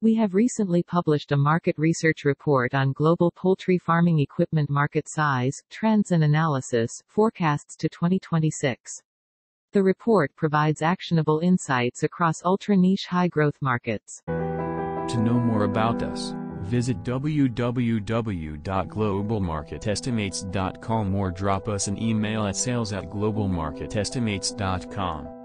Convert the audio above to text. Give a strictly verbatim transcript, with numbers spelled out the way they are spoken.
We have recently published a market research report on global poultry farming equipment market size, trends and analysis, forecasts to twenty twenty-six. The report provides actionable insights across ultra-niche high-growth markets. To know more about us, visit w w w dot global market estimates dot com or drop us an email at sales at global market estimates dot com.